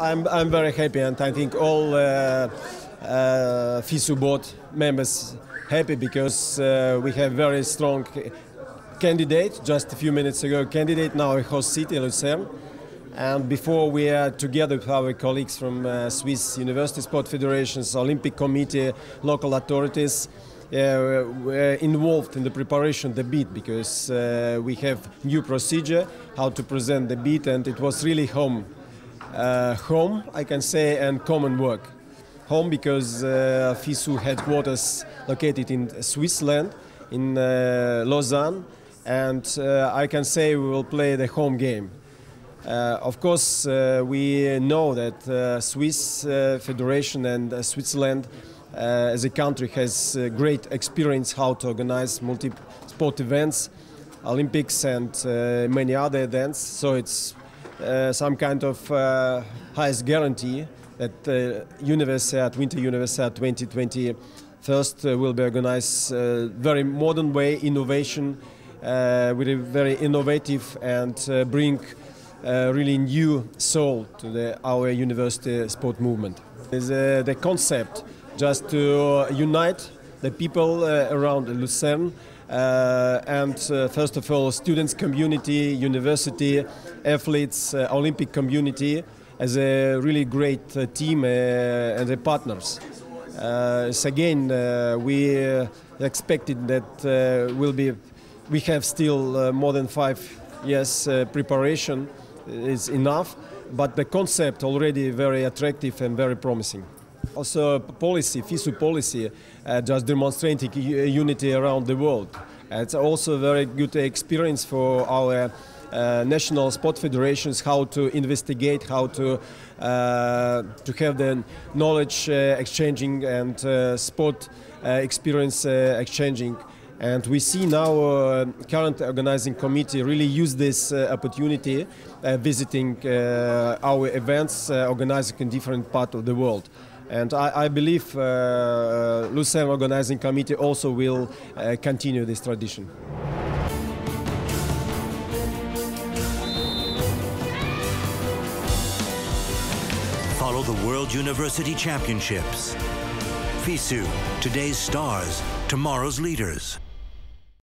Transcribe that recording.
I'm very happy, and I think all FISU board members happy, because we have very strong candidate. Just a few minutes ago, candidate now a host city, Lucerne. And before, we are together with our colleagues from Swiss University Sport Federations, Olympic Committee, local authorities, were involved in the preparation of the bid, because we have new procedure how to present the bid, and it was really home I can say, and common work. Home because FISU headquarters located in Switzerland, in Lausanne, and I can say we will play the home game. Of course, we know that Swiss Federation and Switzerland as a country has great experience how to organize multi-sport events, Olympics and many other events. So it's some kind of highest guarantee that Winter Universiade 2021 will be organized very modern way, innovation, with a very innovative, and bring really new soul to our university sport movement. The concept just to unite the people around Lucerne, and first of all students community, university, athletes, Olympic community as a really great team and the partners. Again, we expected that we have still more than 5 years preparation is enough, but the concept already very attractive and very promising. Also policy, FISU policy, just demonstrating unity around the world. It's also very good experience for our national sport federations, how to investigate, how to have the knowledge exchanging and sport experience exchanging. And we see now current organizing committee really use this opportunity, visiting our events, organizing in different parts of the world. And I believe Lucerne Organizing Committee also will continue this tradition. Follow the World University Championships. FISU, today's stars, tomorrow's leaders.